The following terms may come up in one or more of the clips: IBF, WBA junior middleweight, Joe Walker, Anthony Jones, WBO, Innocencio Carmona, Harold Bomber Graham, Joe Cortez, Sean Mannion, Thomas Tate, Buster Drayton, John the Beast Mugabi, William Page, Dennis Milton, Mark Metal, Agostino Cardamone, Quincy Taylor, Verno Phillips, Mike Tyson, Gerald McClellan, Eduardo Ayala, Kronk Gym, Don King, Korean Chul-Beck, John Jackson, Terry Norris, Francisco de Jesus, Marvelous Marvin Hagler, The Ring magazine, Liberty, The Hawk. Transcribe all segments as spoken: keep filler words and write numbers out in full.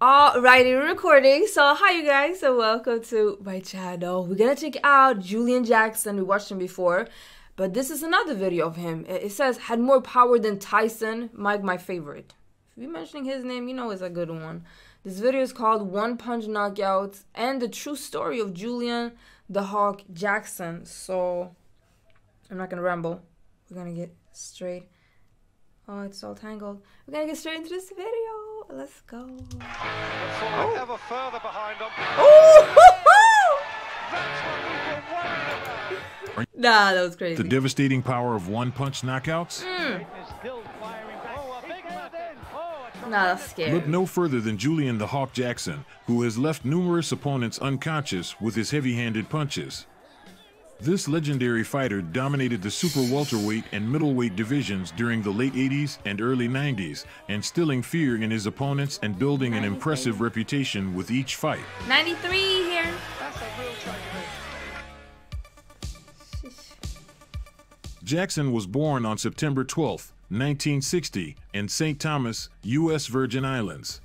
All righty, recording. So hi you guys, so welcome to my channel. We're gonna check out Julian Jackson. We watched him before, but this is another video of him. It says had more power than Tyson. Mike, my favorite. If you're mentioning his name, you know it's a good one. This video is called One Punch Knockouts and the True Story of Julian the Hawk Jackson. So I'm not gonna ramble. We're gonna get straight. Oh, it's all tangled. We're gonna get straight into this video. Let's go. Oh. Ever further behind on... Ooh. Nah, that was crazy. The devastating power of one punch knockouts? Mm. Nah, that's scary. Look no further than Julian the Hawk Jackson, who has left numerous opponents unconscious with his heavy-handed punches. This legendary fighter dominated the super welterweight and middleweight divisions during the late eighties and early nineties, instilling fear in his opponents and building ninety-three. An impressive reputation with each fight. ninety-three here. That's a real try. Jackson was born on September twelfth, nineteen sixty, in Saint Thomas, U S Virgin Islands.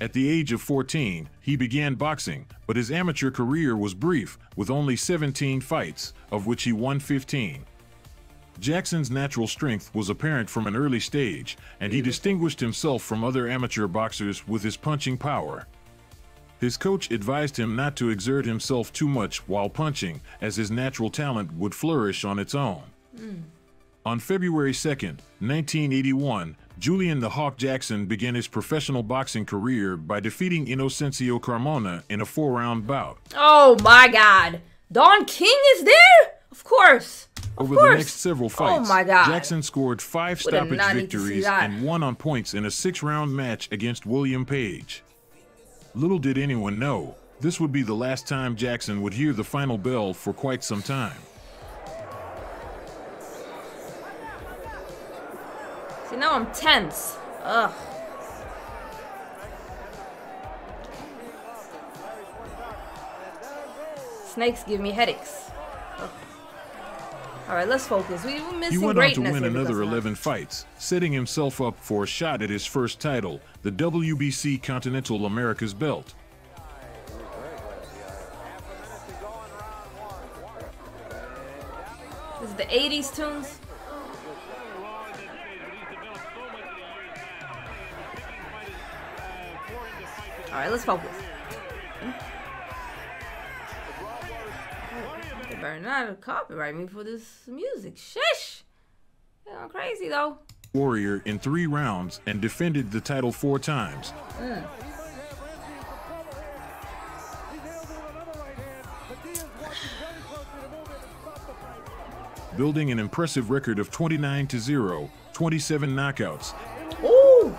At the age of fourteen, he began boxing, but his amateur career was brief, with only seventeen fights, of which he won fifteen. Jackson's natural strength was apparent from an early stage, and he distinguished himself from other amateur boxers with his punching power. His coach advised him not to exert himself too much while punching, as his natural talent would flourish on its own. Mm. On February second, nineteen eighty-one, Julian the Hawk Jackson began his professional boxing career by defeating Innocencio Carmona in a four-round bout. Oh my God! Don King is there? Of course. Of Over course. the next several fights, oh my God. Jackson scored five Would stoppage victories and won on points in a six-round match against William Page. Little did anyone know, this would be the last time Jackson would hear the final bell for quite some time. You know, I'm tense. Ugh. Snakes give me headaches. Ugh. All right, let's focus. We were missing greatness. He went on to win another eleven fights, setting himself up for a shot at his first title, the W B C Continental Americas belt. This is the eighties tunes. All right, let's focus. They better not copyright me for this music. Shish! They're going crazy, though. Warrior in three rounds and defended the title four times. Mm. Building an impressive record of twenty-nine to zero, twenty-seven knockouts. Ooh!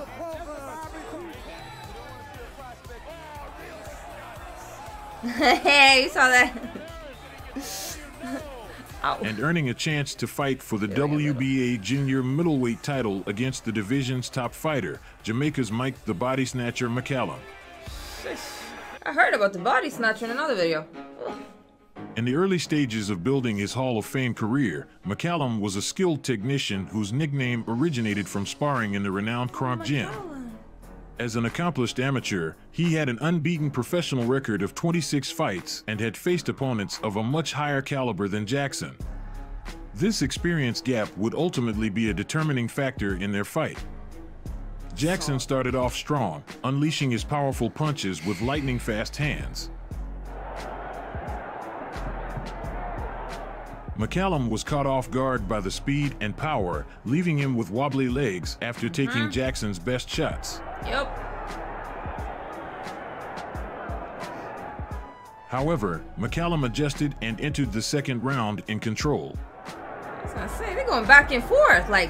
Hey, you saw that. And earning a chance to fight for the W B A junior middleweight title against the division's top fighter, Jamaica's Mike the Body Snatcher McCallum. I heard about the Body Snatcher in another video. In the early stages of building his Hall of Fame career, McCallum was a skilled technician whose nickname originated from sparring in the renowned Kronk Gym. As an accomplished amateur, he had an unbeaten professional record of twenty-six fights and had faced opponents of a much higher caliber than Jackson. This experience gap would ultimately be a determining factor in their fight. Jackson started off strong, unleashing his powerful punches with lightning-fast hands. McCallum was caught off guard by the speed and power, leaving him with wobbly legs after taking mm-hmm. Jackson's best shots. Yep. However, McCallum adjusted and entered the second round in control. I was gonna say, they're going back and forth, like.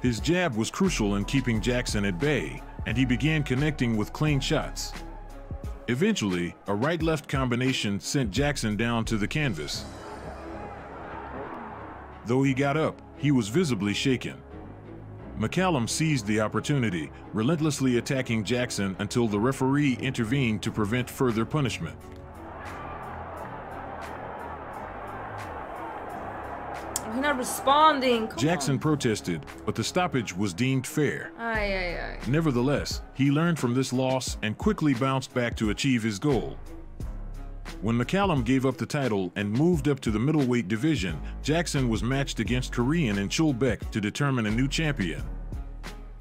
His jab was crucial in keeping Jackson at bay, and he began connecting with clean shots. Eventually, a right-left combination sent Jackson down to the canvas. Though he got up, he was visibly shaken. McCallum seized the opportunity, relentlessly attacking Jackson until the referee intervened to prevent further punishment. He not responding. Come Jackson on. protested, but the stoppage was deemed fair. Aye, aye, aye. Nevertheless, he learned from this loss and quickly bounced back to achieve his goal. When McCallum gave up the title and moved up to the middleweight division, Jackson was matched against Korean and Chul-Beck to determine a new champion.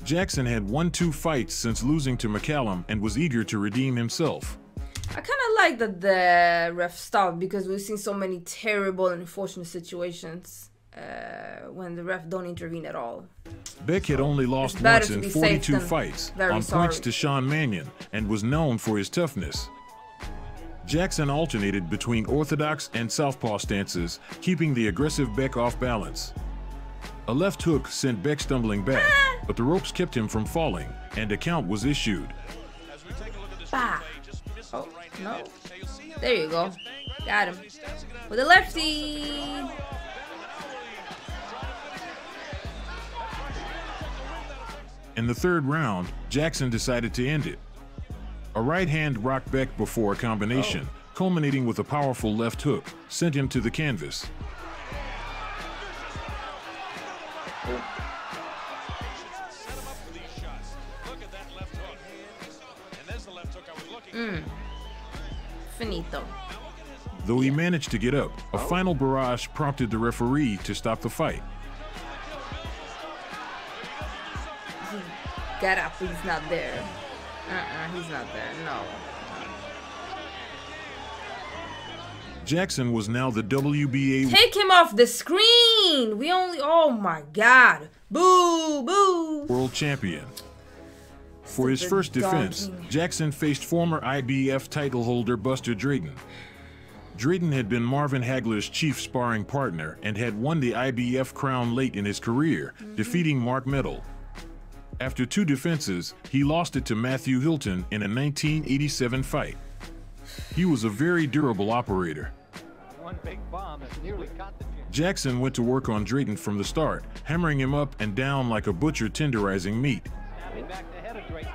Jackson had won two fights since losing to McCallum and was eager to redeem himself. I kind of like that the ref stopped because we've seen so many terrible and unfortunate situations uh, when the ref don't intervene at all. Beck so had only lost once in forty-two fights on sorry. points to Sean Mannion and was known for his toughness. Jackson alternated between orthodox and southpaw stances, keeping the aggressive Beck off balance. A left hook sent Beck stumbling back, but the ropes kept him from falling, and a count was issued. Bah. Oh, no. There you go. Got him. With a lefty. In the third round, Jackson decided to end it. A right hand rocked Beck before a combination, oh. culminating with a powerful left hook, sent him to the canvas. Oh. Mm. Finito. Though he managed to get up, a oh. final barrage prompted the referee to stop the fight. He got up, he's not there. Uh-uh, he's not there, no. Jackson was now the W B A... Take him off the screen! We only... Oh my God. Boo, boo. World champion. For his first defense, Jackson faced former I B F title holder Buster Drayton. Drayton had been Marvin Hagler's chief sparring partner and had won the I B F crown late in his career, mm-hmm. defeating Mark Metal. After two defenses, he lost it to Matthew Hilton in a nineteen eighty-seven fight. He was a very durable operator. One big bomb that nearly caught the Jackson went to work on Drayton from the start, hammering him up and down like a butcher tenderizing meat.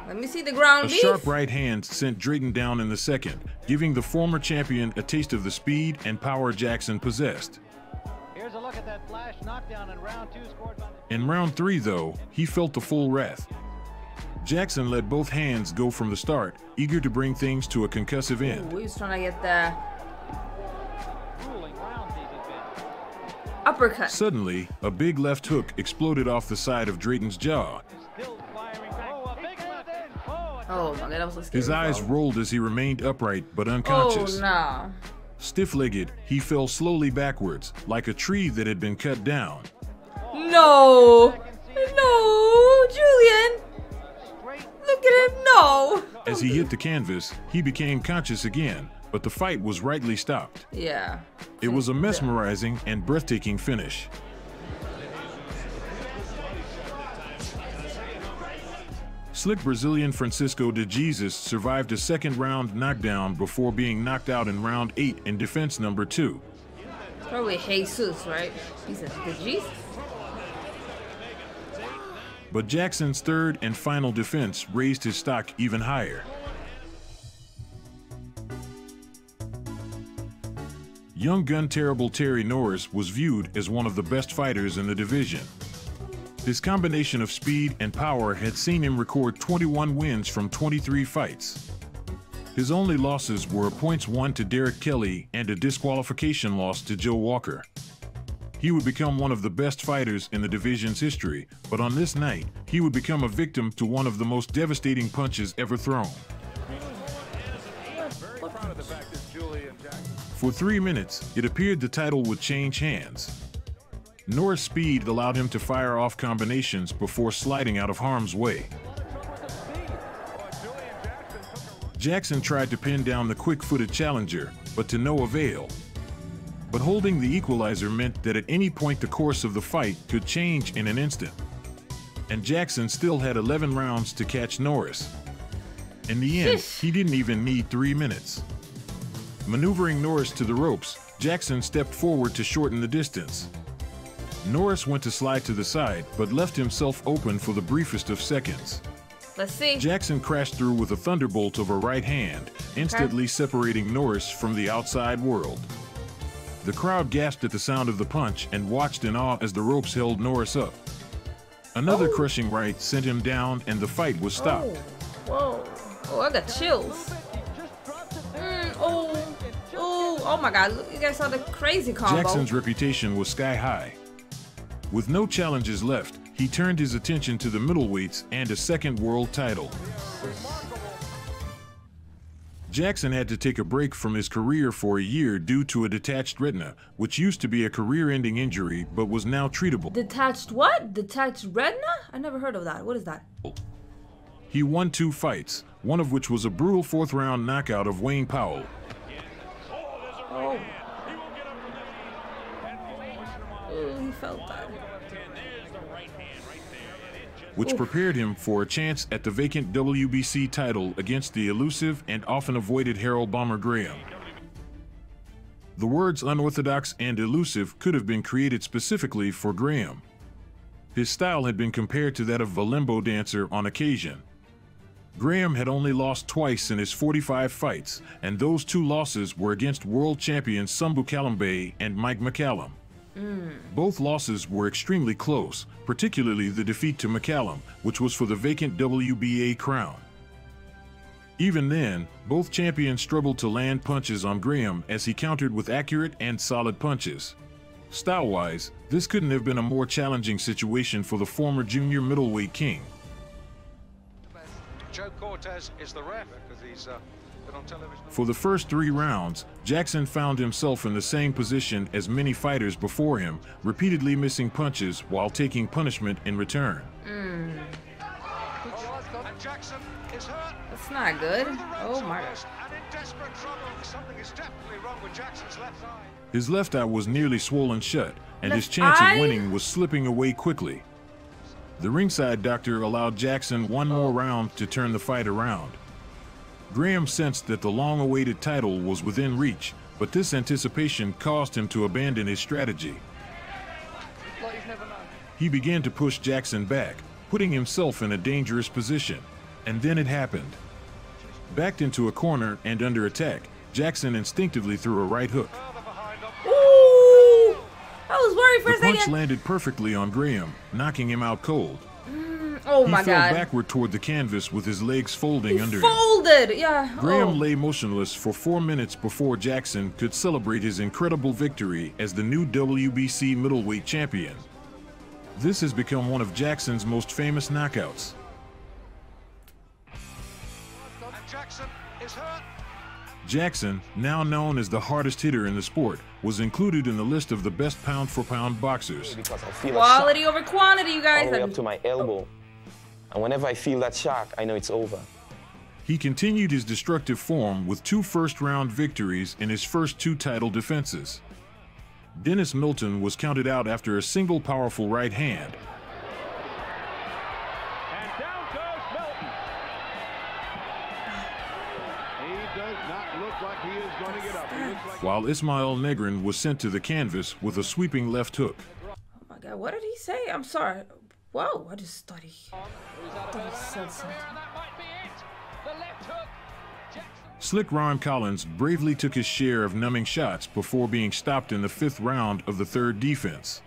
Let me see the ground beef. A sharp right hand sent Drayton down in the second, giving the former champion a taste of the speed and power Jackson possessed. Here's a look at that flash knockdown in round two scored by the... In round three, though, he felt the full wrath. Jackson let both hands go from the start, eager to bring things to a concussive end. Ooh, he was trying to get the uppercut. Suddenly, a big left hook exploded off the side of Drayton's jaw. Oh my God, that was so scary. His eyes rolled as he remained upright but unconscious. Oh, nah. Stiff-legged, he fell slowly backwards, like a tree that had been cut down. No! No! Julian! Look at him, no! As he hit the canvas, he became conscious again, but the fight was rightly stopped. Yeah. It was a mesmerizing and breathtaking finish. Slick Brazilian Francisco de Jesus survived a second-round knockdown before being knocked out in round eight in defense number two. Probably Jesus, right? He's a de Jesus. But Jackson's third and final defense raised his stock even higher. Young gun terrible Terry Norris was viewed as one of the best fighters in the division. His combination of speed and power had seen him record twenty-one wins from twenty-three fights. His only losses were a points won to Derrick Kelly and a disqualification loss to Joe Walker. He would become one of the best fighters in the division's history, but on this night, he would become a victim to one of the most devastating punches ever thrown. For three minutes, it appeared the title would change hands. Norris' speed allowed him to fire off combinations before sliding out of harm's way. Jackson tried to pin down the quick-footed challenger, but to no avail. But holding the equalizer meant that at any point the course of the fight could change in an instant. And Jackson still had eleven rounds to catch Norris. In the end, he didn't even need three minutes. Maneuvering Norris to the ropes, Jackson stepped forward to shorten the distance. Norris went to slide to the side, but left himself open for the briefest of seconds. Let's see. Jackson crashed through with a thunderbolt of a right hand, instantly okay. separating Norris from the outside world. The crowd gasped at the sound of the punch and watched in awe as the ropes held Norris up. Another oh. crushing right sent him down and the fight was stopped. Oh. Whoa. Oh, I got chills. Mm, oh. Oh, oh my God. Look, you guys saw the crazy combo. Jackson's reputation was sky high. With no challenges left, he turned his attention to the middleweights and a second world title. Jackson had to take a break from his career for a year due to a detached retina, which used to be a career-ending injury, but was now treatable. Detached what? Detached retina? I never heard of that. What is that? He won two fights, one of which was a brutal fourth-round knockout of Wayne Powell. Oh. Ooh, he felt that. Which Oof. prepared him for a chance at the vacant W B C title against the elusive and often avoided Harold Bomber Graham. The words unorthodox and elusive could have been created specifically for Graham. His style had been compared to that of a limbo dancer on occasion. Graham had only lost twice in his forty-five fights, and those two losses were against world champions Sumbu Kalambay and Mike McCallum. Both losses were extremely close, particularly the defeat to McCallum, which was for the vacant W B A crown. Even then, both champions struggled to land punches on Graham as he countered with accurate and solid punches. Style-wise, this couldn't have been a more challenging situation for the former junior middleweight king. Joe Cortez is the ref because he's uh... For the first three rounds, Jackson found himself in the same position as many fighters before him, repeatedly missing punches while taking punishment in return. Mm. That's not good. Oh my. His left eye was nearly swollen shut, and his chance of winning was slipping away quickly. The ringside doctor allowed Jackson one more round to turn the fight around. Graham sensed that the long-awaited title was within reach, but this anticipation caused him to abandon his strategy. He began to push Jackson back, putting himself in a dangerous position, and then it happened. Backed into a corner and under attack, Jackson instinctively threw a right hook. Ooh! I was worried for a second. The punch landed perfectly on Graham, knocking him out cold. Oh my God. He fell backward toward the canvas with his legs folding under him. Folded, yeah. Graham lay motionless for four minutes before Jackson could celebrate his incredible victory as the new W B C middleweight champion. This has become one of Jackson's most famous knockouts. Jackson, now known as the hardest hitter in the sport, was included in the list of the best pound-for-pound boxers. Quality over quantity, you guys. All the way up to my elbow. And whenever I feel that shock, I know it's over. He continued his destructive form with two first-round victories in his first two title defenses. Dennis Milton was counted out after a single powerful right hand. And down goes Milton. He does not look like he is going to get up. He looks like while Ismael Negrin was sent to the canvas with a sweeping left hook. Oh my God, what did he say? I'm sorry. Whoa, I just thought he, I thought he said something. Slick Ron Collins bravely took his share of numbing shots before being stopped in the fifth round of the third defense.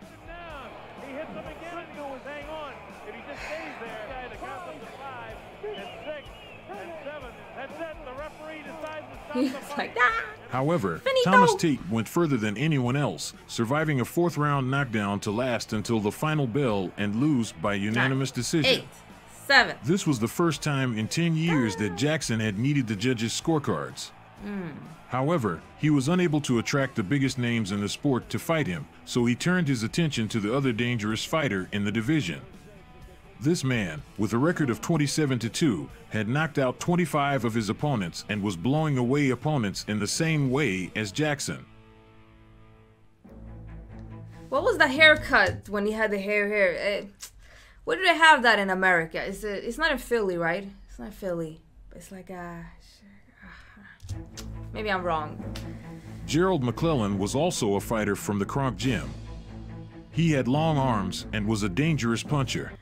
He was like, ah! However, Finito. Thomas Tate went further than anyone else, surviving a fourth-round knockdown to last until the final bell and lose by unanimous Nine, decision. Eight, seven. This was the first time in ten years that Jackson had needed the judges' scorecards. Mm. However, he was unable to attract the biggest names in the sport to fight him, so he turned his attention to the other dangerous fighter in the division. This man, with a record of twenty-seven to two, had knocked out twenty-five of his opponents and was blowing away opponents in the same way as Jackson. What was the haircut when he had the hair here? It, where do they have that in America? It's, a, it's not in Philly, right? It's not Philly. It's like a... Maybe I'm wrong. Gerald McClellan was also a fighter from the Kronk Gym. He had long arms and was a dangerous puncher.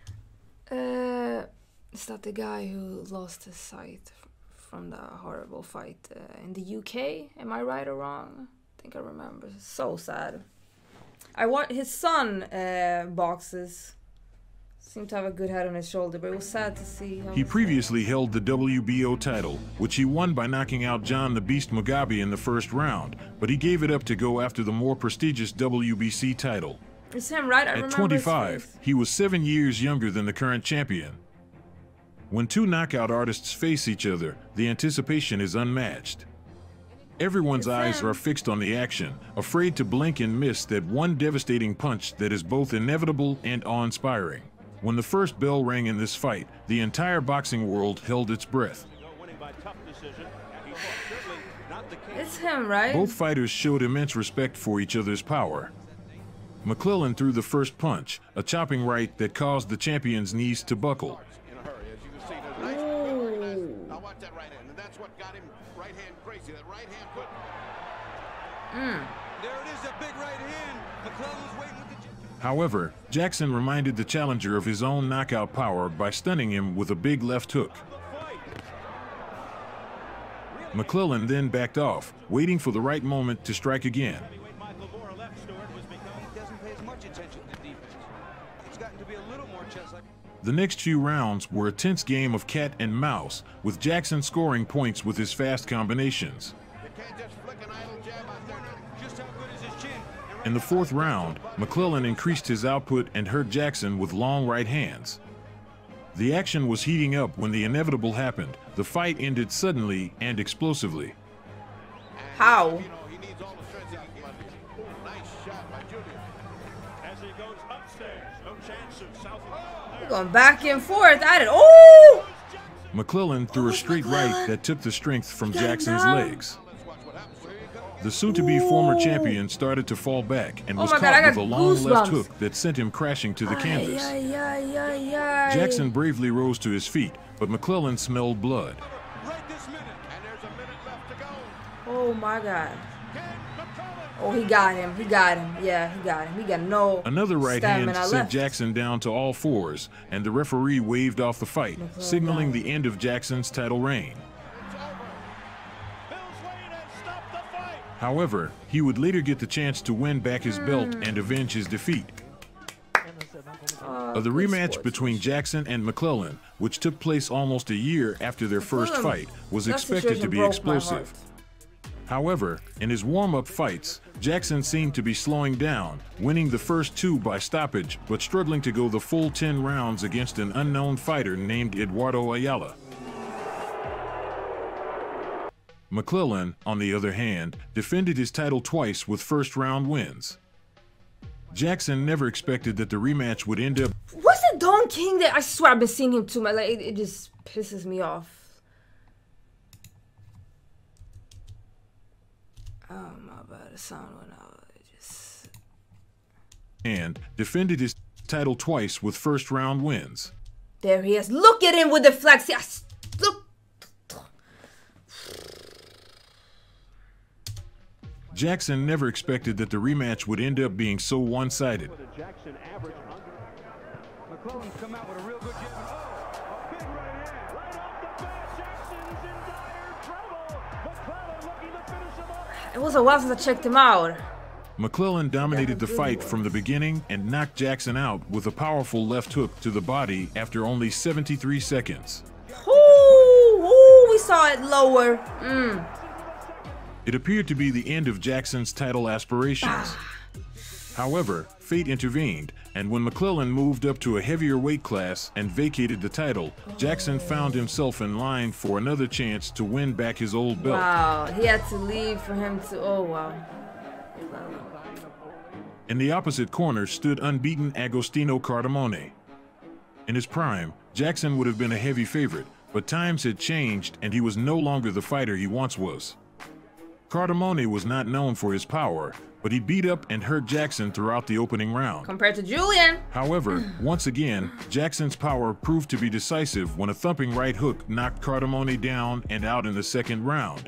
Uh, is that the guy who lost his sight from the horrible fight uh, in the U K? Am I right or wrong? think I remember. So sad. I want his son uh, boxes. Seemed to have a good head on his shoulder, but it was sad to see. How he previously sad. held the W B O title, which he won by knocking out John the Beast Mugabi in the first round, but he gave it up to go after the more prestigious W B C title. It's him, right? I At twenty-five, he was seven years younger than the current champion. When two knockout artists face each other, the anticipation is unmatched. Everyone's it's eyes him. are fixed on the action, afraid to blink and miss that one devastating punch that is both inevitable and awe-inspiring. When the first bell rang in this fight, the entire boxing world held its breath. It's him, right? Both fighters showed immense respect for each other's power. McClellan threw the first punch, a chopping right that caused the champion's knees to buckle. However, Jackson reminded the challenger of his own knockout power by stunning him with a big left hook. McClellan then backed off, waiting for the right moment to strike again. The next few rounds were a tense game of cat and mouse, with Jackson scoring points with his fast combinations. In the fourth round, McClellan increased his output and hurt Jackson with long right hands. The action was heating up when the inevitable happened. The fight ended suddenly and explosively. How? Going back and forth at it. Oh! McClellan threw oh, a straight McClellan. right that took the strength from Jackson's down. legs. The soon-to-be former champion started to fall back and oh was caught God, with a long goosebumps. left hook that sent him crashing to the aye, canvas. Aye, aye, aye, aye. Jackson bravely rose to his feet, but McClellan smelled blood. Right this minute, and there's a minute left to go. Oh my God. Oh, he got him. He got him. Yeah, he got him. He got no Another right hand sent left. Jackson down to all fours, and the referee waved off the fight, McClellan signaling down. the end of Jackson's title reign. However, he would later get the chance to win back his mm. belt and avenge his defeat. Uh, the rematch sports. between Jackson and McClellan, which took place almost a year after their McClellan, first fight, was expected to be explosive. However, in his warm-up fights, Jackson seemed to be slowing down, winning the first two by stoppage, but struggling to go the full ten rounds against an unknown fighter named Eduardo Ayala. McClellan, on the other hand, defended his title twice with first-round wins. Jackson never expected that the rematch would end up... Was it Don King that... I swear I've been seeing him too much. Like, it, it just pisses me off. Oh, my bad. The sound went out. It just... And defended his title twice with first-round wins. There he is. Look at him with the flex. Yes. Look. Jackson never expected that the rematch would end up being so one-sided. It was a while since I checked him out. McClellan dominated the fight from the beginning and knocked Jackson out with a powerful left hook to the body after only seventy-three seconds. Ooh, ooh, we saw it lower. Mm. It appeared to be the end of Jackson's title aspirations. However, fate intervened, and when McClellan moved up to a heavier weight class and vacated the title, Jackson found himself in line for another chance to win back his old belt. Wow, he had to leave for him to, oh wow. In the opposite corner stood unbeaten Agostino Cardamone. In his prime, Jackson would have been a heavy favorite, but times had changed and he was no longer the fighter he once was. Cardamone was not known for his power, but he beat up and hurt Jackson throughout the opening round. Compared to Julian. However, once again, Jackson's power proved to be decisive when a thumping right hook knocked Cardamone down and out in the second round.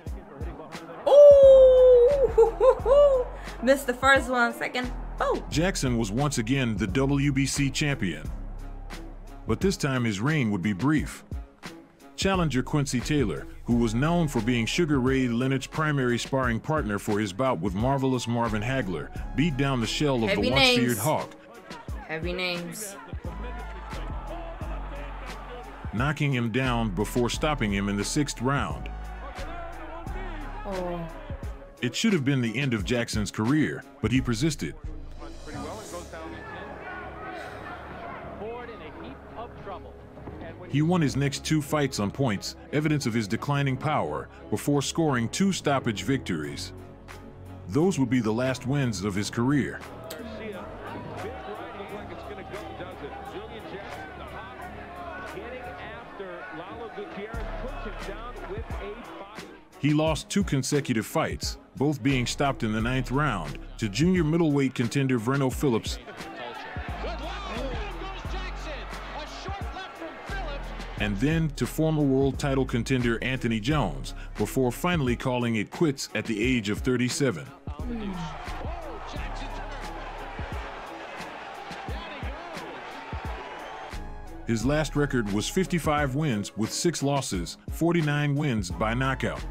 Ooh! Missed the first one, second. Oh! Jackson was once again the W B C champion. But this time his reign would be brief. Challenger Quincy Taylor, who was known for being Sugar Ray Leonard's primary sparring partner for his bout with Marvelous Marvin Hagler, beat down the shell of the once-feared Hawk. Heavy names. Knocking him down before stopping him in the sixth round. Oh. It should have been the end of Jackson's career, but he persisted. He won his next two fights on points, evidence of his declining power, before scoring two stoppage victories. Those would be the last wins of his career. He lost two consecutive fights, both being stopped in the ninth round, to junior middleweight contender Verno Phillips. And then to former world title contender Anthony Jones, before finally calling it quits at the age of thirty-seven. Mm. His last record was fifty-five wins with six losses, forty-nine wins by knockout.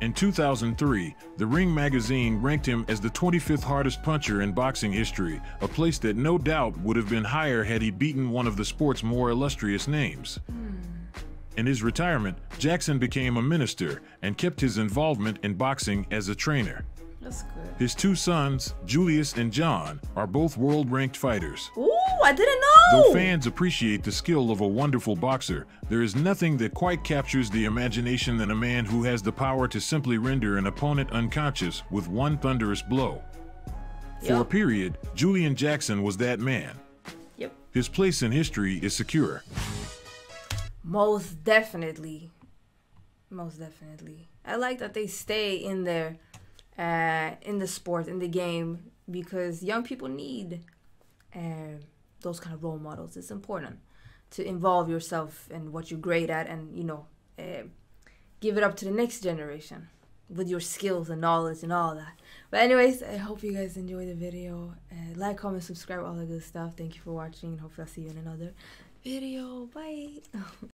In two thousand three, The Ring magazine ranked him as the twenty-fifth hardest puncher in boxing history, a place that no doubt would have been higher had he beaten one of the sport's more illustrious names. In his retirement, Jackson became a minister and kept his involvement in boxing as a trainer. That's good. His two sons, Julius and John, are both world-ranked fighters. Ooh, I didn't know! Though fans appreciate the skill of a wonderful boxer, there is nothing that quite captures the imagination than a man who has the power to simply render an opponent unconscious with one thunderous blow. Yep. For a period, Julian Jackson was that man. Yep. His place in history is secure. Most definitely. Most definitely. I like that they stay in there. Uh, in the sport, in the game, because young people need uh, those kind of role models. It's important to involve yourself in what you're great at and, you know, uh, give it up to the next generation with your skills and knowledge and all that. But anyways, I hope you guys enjoyed the video. Uh, like, comment, subscribe, all that good stuff. Thank you for watching. Hopefully I'll see you in another video. Bye.